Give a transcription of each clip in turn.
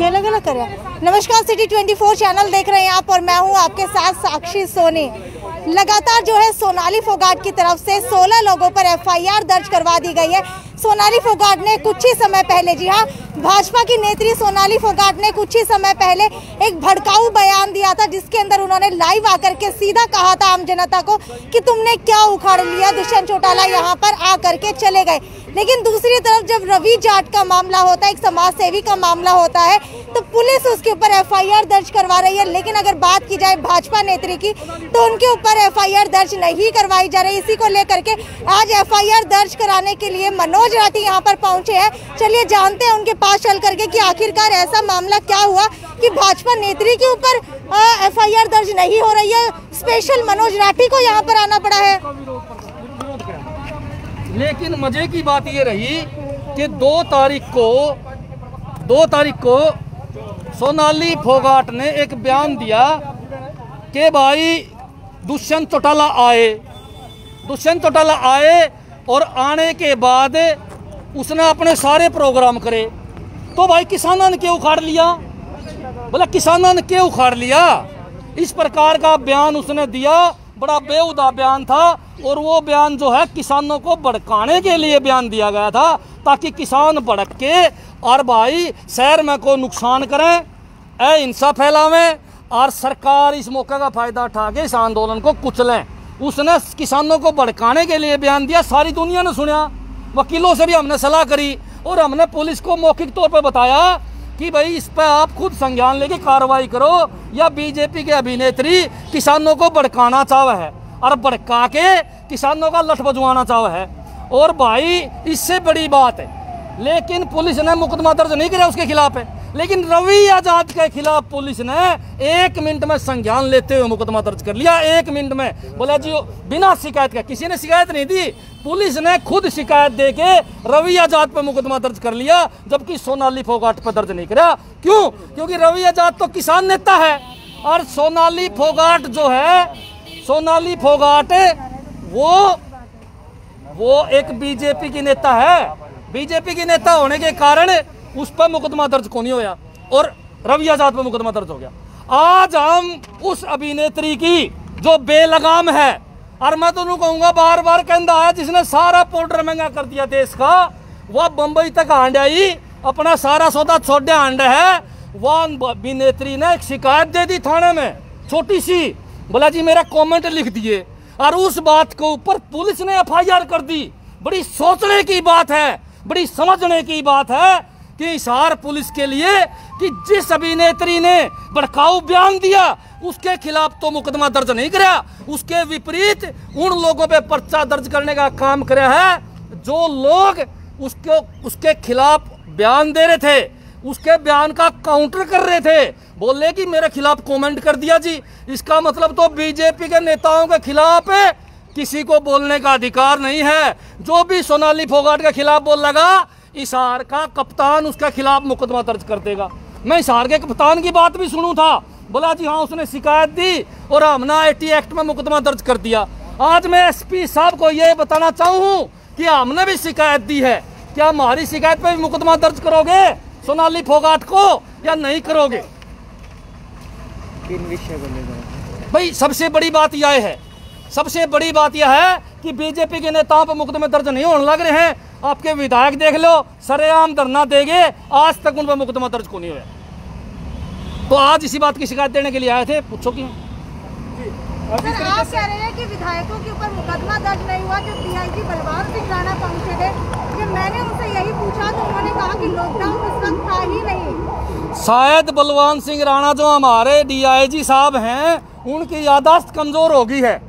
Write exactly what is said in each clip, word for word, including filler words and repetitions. ये अलग अलग कर रहा है। नमस्कार, सिटी चौबीस चैनल देख रहे हैं आप और मैं हूँ आपके साथ साक्षी सोनी। लगातार जो है सोनाली फोगाट की तरफ से सोलह लोगों पर एफ आई आर दर्ज करवा दी गई है। सोनाली फोगाट ने कुछ ही समय पहले, जी हाँ, भाजपा की नेत्री सोनाली फोगाट ने कुछ ही समय पहले एक भड़काऊ बयान दिया था, जिसके अंदर उन्होंने लाइव आकर के सीधा कहा था आम जनता को कि तुमने क्या उखाड़ लिया, दुष्यंत चौटाला यहाँ पर आकर के चले गए। लेकिन दूसरी तरफ जब रवि जाट का मामला होता है, एक समाज सेवी का मामला होता है, तो पुलिस उसके ऊपर एफ आई आर दर्ज करवा रही है। लेकिन अगर बात की जाए भाजपा नेत्री की, तो उनके ऊपर एफ आई आर दर्ज नहीं करवाई जा रही। इसी को लेकर के आज एफ आई आर दर्ज कराने के लिए मनोज राठी यहाँ पर पहुंचे हैं। चलिए जानते हैं उनके पास चल करके कि आखिरकार ऐसा मामला क्या हुआ कि भाजपा नेत्री के ऊपर एफ आई आर दर्ज नहीं हो रही है। स्पेशल मनोज राठी को यहाँ पर आना पड़ा है। लेकिन मजे की बात ये रही कि दो तारीख को दो तारीख को सोनाली फोगाट ने एक बयान दिया कि भाई दुष्यंत चौटाला आए दुष्यंत चौटाला आए और आने के बाद उसने अपने सारे प्रोग्राम करे। तो भाई किसानों ने क्यों उखाड़ लिया, बोला किसानों ने क्यों उखाड़ लिया। इस प्रकार का बयान उसने दिया, बड़ा बेहुदा बयान था। और वो बयान जो है किसानों को भड़काने के लिए बयान दिया गया था, ताकि किसान भड़क के और भाई शहर में को नुकसान करें, अहिंसा फैलावें और सरकार इस मौके का फायदा उठा के इस आंदोलन को कुचलें। उसने किसानों को भड़काने के लिए बयान दिया, सारी दुनिया ने सुना। वकीलों से भी हमने सलाह करी और हमने पुलिस को मौखिक तौर पर बताया कि भाई इस पर आप खुद संज्ञान लेके कार्रवाई करो, या बीजेपी के अभिनेत्री किसानों को भड़काना चाहवे है और भड़का के किसानों का लठ बजवाना चाहवे है। और भाई इससे बड़ी बात है, लेकिन पुलिस ने मुकदमा दर्ज नहीं किया उसके खिलाफ है। लेकिन रवि आजाद के खिलाफ पुलिस ने एक मिनट में संज्ञान लेते हुए मुकदमा दर्ज कर लिया, एक मिनट में। बोला जी बिना शिकायत के, किसी ने शिकायत नहीं दी, पुलिस ने खुद शिकायत दे के रवि आजाद पर मुकदमा दर्ज कर लिया, जबकि सोनाली फोगाट पर दर्ज नहीं करा। क्यों? क्योंकि रवि आजाद तो किसान नेता है और सोनाली फोगाट जो है सोनाली फोगाट वो वो एक बीजेपी की नेता है। बीजेपी की नेता होने के कारण उस पर मुकदमा दर्ज को नहीं होया और रवि आजाद पर मुकदमा दर्ज हो गया। आज हम उस अभिनेत्री की जो बेलगाम है, और मैं तो उन्हें कहूंगा बार बार कहना है, जिसने सारा पाउडर महंगा कर दिया देश का, वह बंबई तक आंड आई, अपना सारा सौदा छोड़ आंड है। वह अभिनेत्री ने एक शिकायत दे दी थाने में, छोटी सी, बोला जी मेरा कॉमेंट लिख दिए, और उस बात के ऊपर पुलिस ने एफ आई आर कर दी। बड़ी सोचने की बात है, बड़ी समझने की बात है कि हिसार पुलिस के लिए कि जिस अभिनेत्री ने भड़काऊ बयान दिया उसके खिलाफ तो मुकदमा दर्ज नहीं कराया, उसके विपरीत उन लोगों पे पर्चा दर्ज करने का काम कराया है जो लोग उसको उसके खिलाफ बयान दे रहे थे, उसके बयान का काउंटर कर रहे थे। बोले कि मेरे खिलाफ कमेंट कर दिया जी, इसका मतलब तो बीजेपी के नेताओं के खिलाफ किसी को बोलने का अधिकार नहीं है। जो भी सोनाली फोगाट के खिलाफ बोल लगा, हिसार का कप्तान उसके खिलाफ मुकदमा दर्ज कर देगा। मैं हिसार के कप्तान की बात भी सुनूं था, बोला जी हाँ उसने शिकायत दी और हमने आई टी एक्ट में मुकदमा दर्ज कर दिया। आज मैं एस पी साहब को ये बताना चाहूँ कि हमने भी शिकायत दी है, क्या हमारी शिकायत पे भी मुकदमा दर्ज करोगे सोनाली फोगाट को या नहीं करोगे? भाई सबसे बड़ी बात यह है, सबसे बड़ी बात यह है कि बीजेपी के नेताओं पर मुकदमा दर्ज नहीं होने लग रहे हैं। आपके विधायक देख लो, सरेआम धरना देंगे, आज तक उन पर मुकदमा दर्ज को नहीं हुआ। तो आज इसी बात की शिकायत देने के लिए आए थे, पूछो क्यों? सर आप कह रहे हैं कि विधायकों के ऊपर मुकदमा दर्ज नहीं हुआ। जो डी आई जी बलवान सिंह राणा पहुंचे थे, जब मैंने उनसे यही पूछा तो उन्होंने कहा कि लॉकडाउन उस वक्त था ही नहीं। शायद बलवान सिंह राणा जो हमारे डी आई जी साहब हैं, उनकी यादाश्त कमजोर होगी है,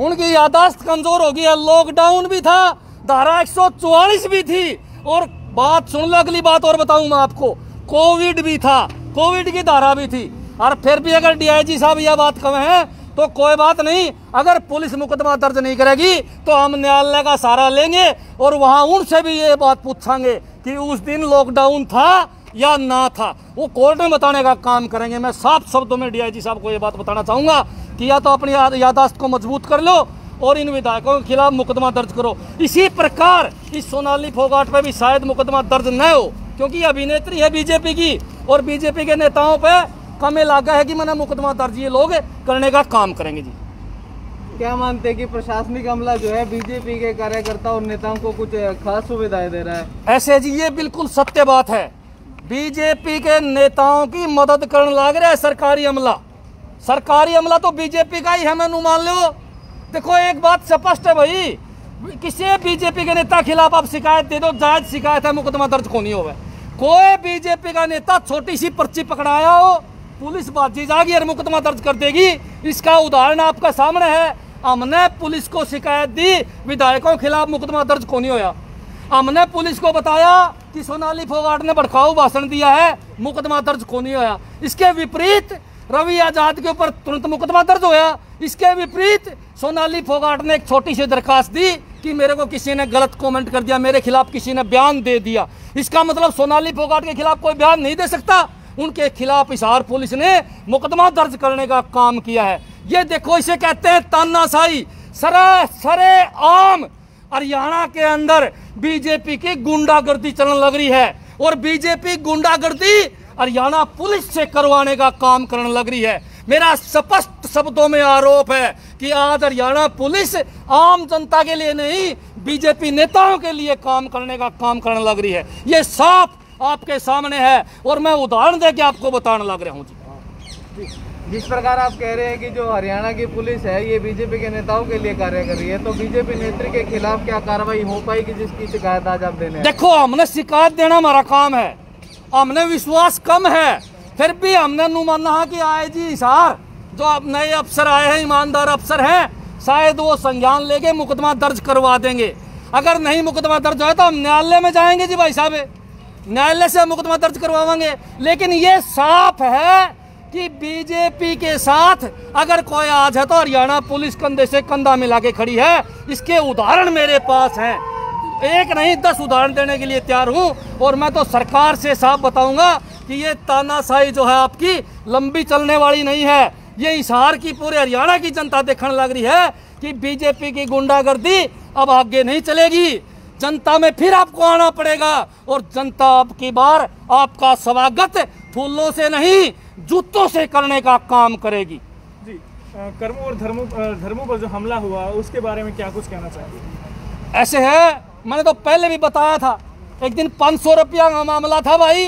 उनकी यादाश्त कमजोर होगी है। लॉकडाउन भी था, धारा एक सौ चौवालीस भी थी, और बात सुन लो, अगली बात और बताऊं मैं आपको, कोविड भी था, कोविड की धारा भी थी। और फिर भी अगर डी आई जी साहब यह बात कहे हैं तो कोई बात नहीं, अगर पुलिस मुकदमा दर्ज नहीं करेगी तो हम न्यायालय का सहारा लेंगे और वहां उनसे भी ये बात पूछांगे कि उस दिन लॉकडाउन था या ना था, वो कोर्ट में बताने का काम करेंगे। मैं साफ शब्दों में डी आई जी साहब को ये बात बताना चाहूँगा कि या तो अपनी यादाश्त को मजबूत कर लो और इन विधायकों के खिलाफ मुकदमा दर्ज करो। इसी प्रकार इस सोनाली फोगाट पर भी शायद मुकदमा दर्ज न हो, क्योंकि अभिनेत्री है बीजेपी की, और बीजेपी के नेताओं पे हमें लगा है कि मैंने मुकदमा दर्ज ये लोग करने का काम करेंगे जी। क्या मानते हैं कि प्रशासनिक अमला जो है बीजेपी के कार्यकर्ता और नेताओं को कुछ खास सुविधाएं दे रहा है? ऐसे जी ये बिल्कुल सत्य बात है, बीजेपी के नेताओं की मदद करने लग रहा है सरकारी अमला। सरकारी अमला तो बीजेपी का ही है, मैं मान लो। देखो एक बात स्पष्ट है भाई, किसी बीजेपी के नेता खिलाफ आप शिकायत दे दो, जायज शिकायत है, मुकदमा दर्ज को नहीं होगा। कोई बीजेपी का नेता छोटी सी पर्ची पकड़ाया हो, पुलिस बाजी जागी और मुकदमा दर्ज कर देगी। इसका उदाहरण आपका सामने है। हमने पुलिस को शिकायत दी, विधायकों के खिलाफ मुकदमा दर्ज को नहीं होया। हमने पुलिस को बताया कि सोनाली फोगाट ने भड़काऊ भाषण दिया है, मुकदमा दर्ज को नहीं होया। इसके विपरीत रवि आज़ाद के ऊपर तुरंत मुकदमा दर्ज होया। इसके विपरीत सोनाली फोगाट ने एक छोटी सी दरखास्त दी कि मेरे को किसी ने गलत कमेंट कर दिया, मेरे खिलाफ किसी ने बयान दे दिया। इसका मतलब सोनाली फोगाट के खिलाफ कोई बयान नहीं दे सकता, उनके खिलाफ हिसार पुलिस ने मुकदमा दर्ज करने का काम किया है। ये देखो, इसे कहते हैं तानाशाही। सरासरे आम हरियाणा के अंदर बीजेपी की गुंडागर्दी चलने लग रही है और बीजेपी गुंडागर्दी हरियाणा पुलिस से करवाने का काम करने लग रही है। मेरा स्पष्ट शब्दों में आरोप है कि आज हरियाणा पुलिस आम जनता के लिए नहीं, बीजेपी नेताओं के लिए काम करने का काम करने लग रही है। ये साफ आपके सामने है और मैं उदाहरण देके आपको बताने लग रहा हूँ जी। जिस प्रकार आप कह रहे हैं कि जो हरियाणा की पुलिस है ये बीजेपी के नेताओं के लिए कार्य कर रही है, तो बीजेपी नेत्री के खिलाफ क्या कार्रवाई हो पाएगी जिसकी शिकायत आज आप देने? देखो, हमने शिकायत देना हमारा काम है, हमने विश्वास कम है, फिर भी हमने नु माना है कि आए जी हिसार जो अब नए अफसर आए हैं, ईमानदार अफसर हैं, शायद वो संज्ञान लेके मुकदमा दर्ज करवा देंगे। अगर नहीं मुकदमा दर्ज होए तो हम न्यायालय में जाएंगे जी भाई साहब, न्यायालय से मुकदमा दर्ज करवाएंगे। लेकिन ये साफ है कि बीजेपी के साथ अगर कोई आज है तो हरियाणा पुलिस कंधे से कंधा मिला के खड़ी है। इसके उदाहरण मेरे पास हैं, एक नहीं दस उदाहरण देने के लिए तैयार हूँ। और मैं तो सरकार से साफ बताऊंगा कि ये तानाशाही जो है आपकी लंबी चलने वाली नहीं है। ये हिसार की पूरे हरियाणा की जनता देखने लग रही है कि बीजेपी की गुंडागर्दी अब आगे नहीं चलेगी, जनता में फिर आपको आना पड़ेगा और जनता आपकी बार आपका स्वागत फूलों से नहीं जूतों से करने का काम करेगी जी। कर्मों और धर्मों धर्मों पर जो हमला हुआ उसके बारे में क्या कुछ कहना चाहिए? ऐसे है, मैंने तो पहले भी बताया था, एक दिन पाँच सौ रुपया का मामला था भाई,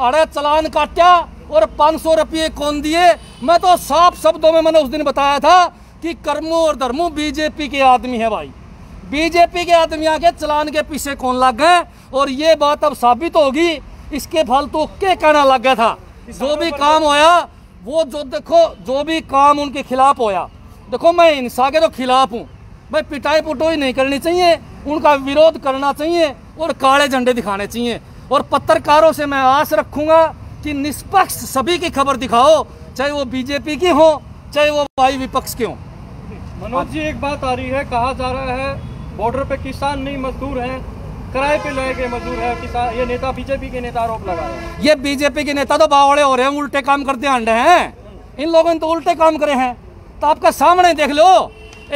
अरे चलान काटा और पाँच सौ रुपये कौन दिए? मैं तो साफ शब्दों में मैंने उस दिन बताया था कि कर्मों और धर्मों बीजेपी के आदमी है भाई, बीजेपी के आदमी आके चलान के पीछे कौन लग गए। और ये बात अब साबित होगी, इसके फालतू के कहना लग गया था। जो भी काम होया वो जो देखो, जो भी काम उनके खिलाफ होया, देखो मैं हिंसा के तो खिलाफ हूँ भाई, पिटाई पुटोई नहीं करनी चाहिए, उनका विरोध करना चाहिए और काले झंडे दिखाने चाहिए। और पत्रकारों से मैं आस रखूँगा कि निष्पक्ष सभी की खबर दिखाओ, चाहे वो बीजेपी की हो चाहे वो भाई विपक्ष के हों। मनोज जी, एक बात आ रही है, कहा जा रहा है बॉर्डर पे किसान नहीं मजदूर हैं, किराए पे लाए गए मजदूर हैं किसान, ये नेता बीजेपी के नेता आरोप लगा रहे हैं। ये बीजेपी के नेता तो बावड़े हो रहे हैं, उल्टे काम करते अंडे हैं, इन लोगों ने तो उल्टे काम करे हैं। तो आपका सामने देख लो,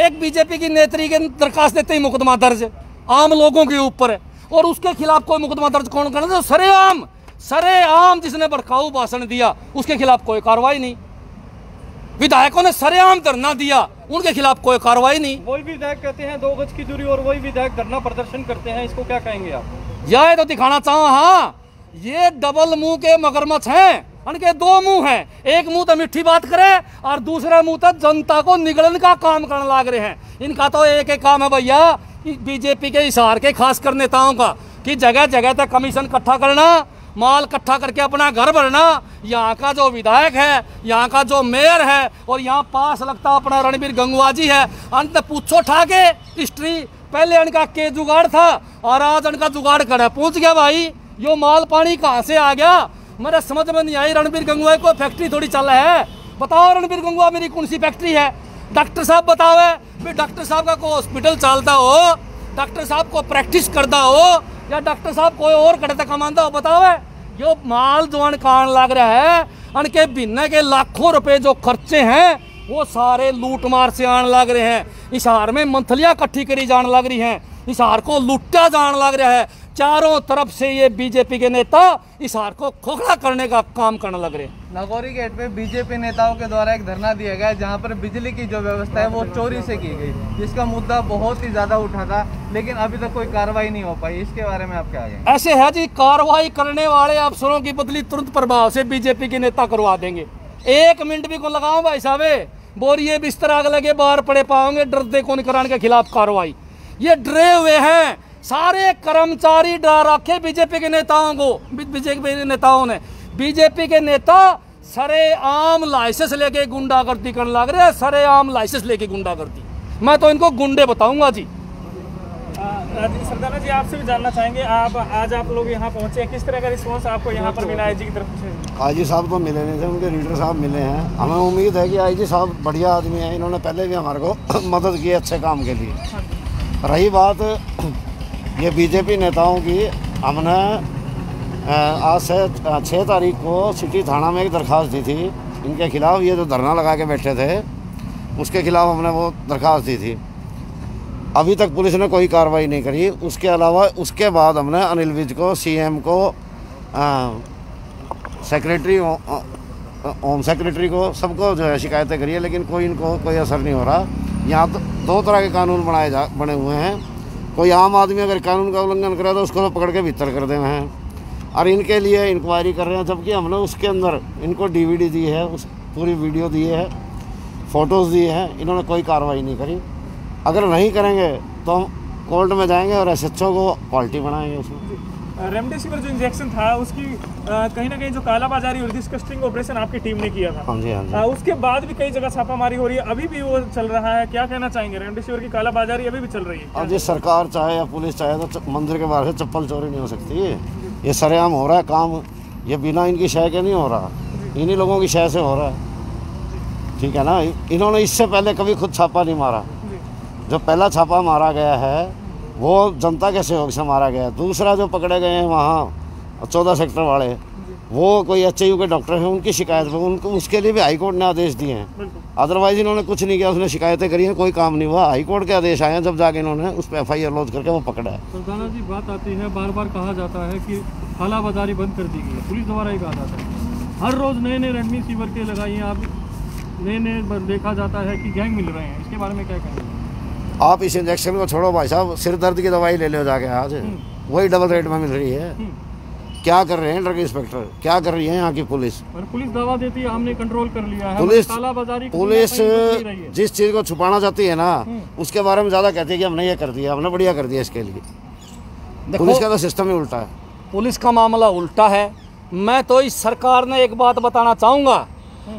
एक बीजेपी की नेत्री के दरखास्त देते ही मुकदमा दर्ज आम लोगों के ऊपर है और उसके खिलाफ कोई मुकदमा दर्ज कौन करना? तो सरेआम सरेआम जिसने भड़काऊ भाषण दिया उसके खिलाफ कोई कार्रवाई नहीं। विधायकों ने सरेआम धरना दिया, उनके खिलाफ कोई कार्रवाई नहीं। वही विधायक कहते हैं दो गज की दूरी और वही विधायक धरना प्रदर्शन करते हैं, इसको क्या कहेंगे आप? यह तो दिखाना चाहो, हाँ ये डबल मुंह के मगरमच्छ हैं, उनके दो मुंह हैं, एक मुंह तो मिठी बात करे और दूसरा मुंह तो जनता को निगलन का काम करने लग रहे हैं। इनका तो एक एक काम है भैया, बीजेपी के हिसार के खासकर नेताओं का, की जगह जगह तक कमीशन इकट्ठा करना, माल इकट्ठा करके अपना घर भरना। यहाँ का जो विधायक है, यहाँ का जो मेयर है और यहाँ पास लगता अपना रणबीर गंगवा जी है, अंत पूछो ठा के हिस्ट्री, पहले अनका के जुगाड़ था और आज अनका जुगाड़ कर पहुँच गया भाई। यो माल पानी कहाँ से आ गया, मेरे समझ में नहीं आई। रणबीर गंगवा को फैक्ट्री थोड़ी चल रहा है, बताओ रणबीर गंगवा मेरी कौन सी फैक्ट्री है? डॉक्टर साहब बताओ है, डॉक्टर साहब का कोई हॉस्पिटल चलता हो, डॉक्टर साहब को प्रैक्टिस करता हो या डॉक्टर साहब कोई और कड़ता कमाता हो? बताओ है, जो माल जोन कान लग रहा है, अनके बिन्ने के लाखों रुपए जो खर्चे हैं वो सारे लूटमार से आने लग रहे हैं। हिसार में मंथलियाँ इकट्ठी करी जाने लग रही हैं, हिसार को लूटा जाने लग रहा है। चारों तरफ से ये बीजेपी के नेता हिसार को खोखला करने का काम करने लग रहे हैं। नागौरी गेट पे बीजेपी नेताओं के द्वारा एक धरना दिया गया जहां पर बिजली की जो व्यवस्था है वो चोरी से की गई, जिसका मुद्दा बहुत ही ज्यादा उठा था, लेकिन अभी तक कोई कार्रवाई नहीं हो पाई। इसके बारे में आप क्या कहेंगे? ऐसे है जी, कार्रवाई करने वाले अफसरों की बदली तुरंत प्रभाव से बीजेपी के नेता करवा देंगे। एक मिनट भी को लगाओ भाई साहब, बोरिए बिस्तर आग लगे बाहर पड़े पाओगे, डरते कौन कराने के खिलाफ कार्रवाई। ये डरे हुए हैं सारे कर्मचारी, डरा रखे बीजेपी के नेताओं को। बीजेपी के नेताओं ने बीजेपी के नेता सरेआम लाइसेंस लेके गुंडागर्दी करने लग रहे हैं, सरेआम लाइसेंस लेके गुंडागर्दी। मैं तो इनको गुंडे बताऊंगा जी। सरदाना जी, आपसे भी जानना चाहेंगे, आप आज आप लोग यहाँ पहुँचे, किस तरह का रिस्पॉन्स आपको यहाँ पर मिला आई जी की तरफ से? आई जी साहब को मिले नहीं थे, उनके लीडर साहब मिले हैं। हमें उम्मीद है कि आई जी साहब बढ़िया आदमी हैं, इन्होंने पहले भी हमारे को मदद की अच्छे काम के लिए। रही बात ये बीजेपी नेताओं की, हमने आज से छः तारीख को सिटी थाना में एक दरख्वास्त दी थी इनके खिलाफ, ये जो धरना लगा के बैठे थे उसके खिलाफ हमने वो दरख्वास्त दी थी। अभी तक पुलिस ने कोई कार्रवाई नहीं करी। उसके अलावा उसके बाद हमने अनिल विज को, सीएम को, सेक्रेटरी, होम सेक्रेटरी को, सबको जो है शिकायतें करी है, लेकिन कोई इनको कोई असर नहीं हो रहा। यहाँ तो दो तरह के कानून बनाए जा बने हुए हैं। कोई आम आदमी अगर कानून का उल्लंघन करे तो उसको तो पकड़ के भीतर कर दे हैं, और इनके लिए इंक्वायरी कर रहे हैं, जबकि हमने उसके अंदर इनको डीवीडी दी है, उस पूरी वीडियो दी है, फ़ोटोज़ दी है, इन्होंने कोई कार्रवाई नहीं करी। अगर नहीं करेंगे तो हम कोर्ट में जाएंगे और एस एच ओ को पार्टी बनाएंगे। उसमें रेमडेसिविर जो इंजेक्शन था उसकी कहीं ना कहीं जो कालाबाजारी हो रही थी, इसका स्टिंग ऑपरेशन आपकी टीम ने किया था। हाँ जी, हाँ जी। आ, उसके बाद भी कई जगह छापामारी हो रही है, अभी भी वो चल रहा है, क्या कहना चाहेंगे? रेमडेसिविर की कालाबाजारी अभी भी चल रही है। अब जी सरकार चाहे या पुलिस चाहे तो मंदिर के बाहर से चप्पल चोरी नहीं हो सकती। ये सरेआम हो रहा है काम, ये बिना इनकी शय के नहीं हो रहा, इन्हीं लोगों की शय से हो रहा है, ठीक है ना। इन्होंने इससे पहले कभी खुद छापा नहीं मारा। जो पहला छापा मारा गया है वो जनता के सहयोग से मारा गया। दूसरा जो पकड़े गए हैं वहाँ चौदह सेक्टर वाले, वो कोई एच यू के डॉक्टर हैं, उनकी शिकायत पर उनको उसके लिए भी हाईकोर्ट ने आदेश दिए हैं। अदरवाइज इन्होंने कुछ नहीं किया, उसने शिकायतें करी हैं, कोई काम नहीं हुआ। हाईकोर्ट के आदेश आए हैं, जब जाके इन्होंने उस पर एफ आई आर लॉन्च करके वो पकड़ा है। सरदाना जी, बात आती है, बार बार कहा जाता है कि कालाबाजारी बंद कर दी गई है, पुलिस द्वारा ही कहा जाता है, हर रोज़ नए नए रेमडेसिविर के लगाई हैं आप, नए नए देखा जाता है कि गैंग मिल रहे हैं, इसके बारे में क्या कहेंगे आप? इस इंजेक्शन को छोड़ो भाई साहब, सिर दर्द की दवाई ले लो जाके, आज वही डबल रेट में मिल रही है। क्या कर रहे हैं ड्रग इंस्पेक्टर, क्या कर रही है यहाँ की पुलिस? और पुलिस दावा देती है हमने कंट्रोल कर लिया है। पुलिस कालाबाजारी, पुलिस जिस चीज़ को छुपाना चाहती है ना उसके बारे में ज़्यादा कहती है कि हमने ये कर दिया, हमने बढ़िया कर दिया। इसके लिए पुलिस का तो सिस्टम ही उल्टा है, पुलिस का मामला उल्टा है। मैं तो इस सरकार ने एक बात बताना चाहूँगा,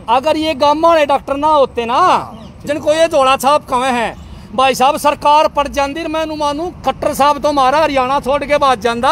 अगर ये गाँव वाले डॉक्टर ना होते ना जिनको ये जोड़ा छाप कहे हैं, भाई साहब सरकार पर जांदी, मैं मानू खट्टर साहब तो मारा हरियाणा छोड़ के बाद जाता,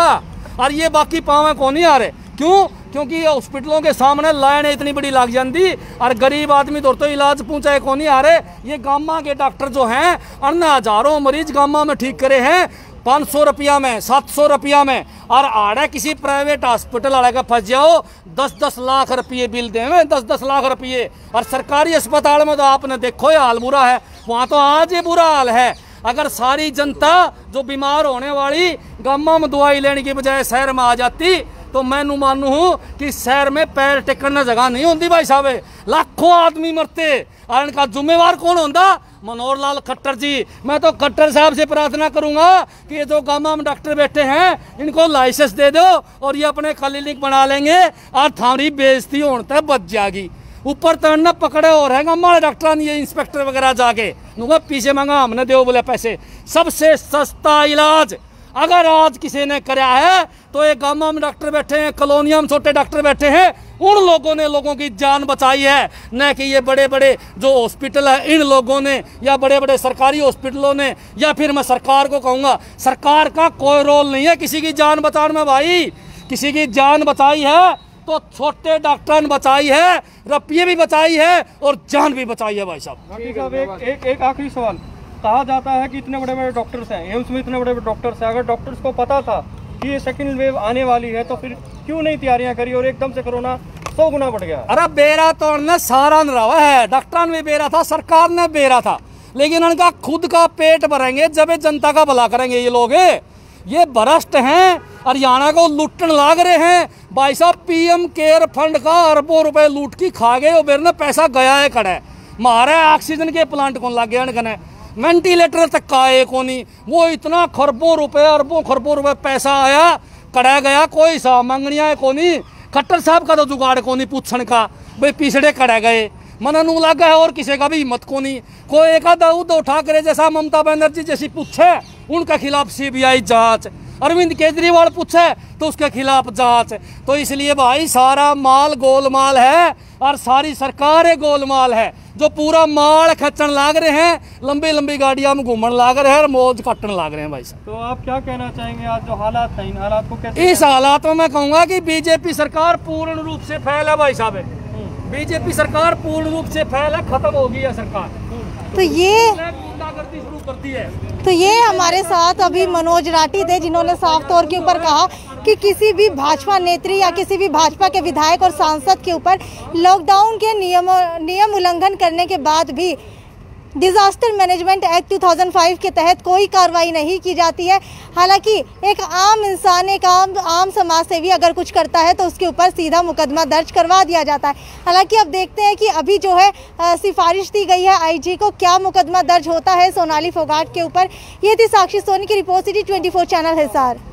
और ये बाकी पावे को नहीं आ रहे। क्यों? क्योंकि हॉस्पिटलों के सामने लाइन इतनी बड़ी लग जाती और गरीब आदमी तो इलाज पहुँचाए को नहीं आ रहे। ये गामा के डॉक्टर जो हैं अन्य हजारों मरीज गामा में ठीक करे हैं, पाँच सौ रुपया में, सात सौ रुपया में, और आड़े किसी प्राइवेट हॉस्पिटल आड़े का फंस जाओ दस दस लाख रुपये बिल देवे, दस दस लाख रुपये। और सरकारी अस्पताल में तो आपने देखो ये हाल बुरा है, वहाँ तो आज ये बुरा हाल है। अगर सारी जनता जो बीमार होने वाली गाँव में दवाई लेने की बजाय शहर में आ जाती तो मैं मानू हूँ कि शहर में पैर टेकने जगह नहीं होती भाई साहब, लाखों आदमी मरते, और इनका जुम्मेवार कौन होता? मनोहर लाल खट्टर जी। मैं तो खट्टर साहब से प्रार्थना करूंगा कि ये जो गामा में डॉक्टर बैठे हैं इनको लाइसेंस दे दो और ये अपने क्लिनिक बना लेंगे, और थारी बेइज्जती होने तक बच जाएगी। ऊपर तड़ना पकड़े हो रहे गामा वाले डॉक्टर, ये इंस्पेक्टर वगैरह जाके दूंगा पीछे मांगा हमने दे बोले पैसे। सबसे सस्ता इलाज अगर आज किसी ने कराया है तो ये गामा में डॉक्टर बैठे हैं, कॉलोनिया में छोटे डॉक्टर बैठे हैं, उन लोगों ने लोगों की जान बचाई है, न कि ये बड़े बड़े जो हॉस्पिटल है इन लोगों ने, या बड़े बड़े सरकारी हॉस्पिटलों ने। या फिर मैं सरकार को कहूँगा, सरकार का कोई रोल नहीं है किसी की जान बचाने में। भाई किसी की जान बचाई है तो छोटे डॉक्टर ने बचाई है, रुपये भी बचाई है और जान भी बचाई है। भाई साहब एक एक, एक आखिरी सवाल, कहा जाता है कि इतने बड़े बड़े डॉक्टर्स हैं, एम्स में इतने बड़े बड़े डॉक्टर्स हैं, अगर डॉक्टर्स को पता था कि ये सेकेंड वेव आने वाली है तो फिर क्यों नहीं तैयारियां करी और एकदम से कोरोना सौ गुना बढ़ गया? अरे बेरा तो ने सारा नवा है, डॉक्टर ने भी बेरा था, सरकार ने बेरा था, लेकिन उनका खुद का पेट भरेंगे जब जनता का भला करेंगे। ये लोग ये भ्रष्ट हैं, हरियाणा को लूटन लाग रहे हैं। भाई साहब पीएम केयर फंड का अरबों रुपए लूट की खा गए और मेरे ने पैसा गया है खड़ा है। मारा ऑक्सीजन के प्लांट को लग गया कने वेंटिलेटर तक का है को नहीं। वो इतना खरबों रुपए अरबों खरबों रुपए पैसा आया कड़ा गया कोई हिसाब मंगनिया है को नहीं। खट्टर साहब का तो जुगाड़ को नहीं पूछन का भाई पिछड़े कड़े गए मन नू लगा है और किसी का भी हिम्मत को नहीं। कोई एक आधा उद्धव ठाकरे जैसा ममता बनर्जी जैसी पूछे उनके खिलाफ सीबीआई जांच, अरविंद केजरीवाल पूछे तो उसके खिलाफ जांच। तो इसलिए भाई सारा माल गोलमाल है और सारी सरकारें गोलमाल है जो पूरा माल खचन लाग रहे हैं। लंबी लंबी गाड़ियां में घूमन लाग रहे हैं और मौज काटन लाग रहे हैं। भाई साहब तो आप क्या कहना चाहेंगे आज जो हालात है इन हालात को कैसे? इस हालात में मैं कहूँगा कि बीजेपी सरकार पूर्ण रूप से फेल है। भाई साहब बीजेपी सरकार पूर्ण रूप से फेल है, खत्म हो गई है सरकार। तो ये गुंडागर्दी शुरू करती है। तो ये हमारे साथ अभी मनोज राठी थे जिन्होंने साफ तौर के ऊपर कहा कि किसी भी भाजपा नेत्री या किसी भी भाजपा के विधायक और सांसद के ऊपर लॉकडाउन के नियम नियम उल्लंघन करने के बाद भी डिजास्टर मैनेजमेंट एक्ट दो हज़ार पाँच के तहत कोई कार्रवाई नहीं की जाती है। हालांकि एक आम इंसान एक आम आम समाज सेवी अगर कुछ करता है तो उसके ऊपर सीधा मुकदमा दर्ज करवा दिया जाता है। हालांकि अब देखते हैं कि अभी जो है आ, सिफारिश दी गई है आईजी को, क्या मुकदमा दर्ज होता है सोनाली फोगाट के ऊपर। ये थी साक्षी सोनी की रिपोर्ट सिटी चौबीस चैनल हिसार।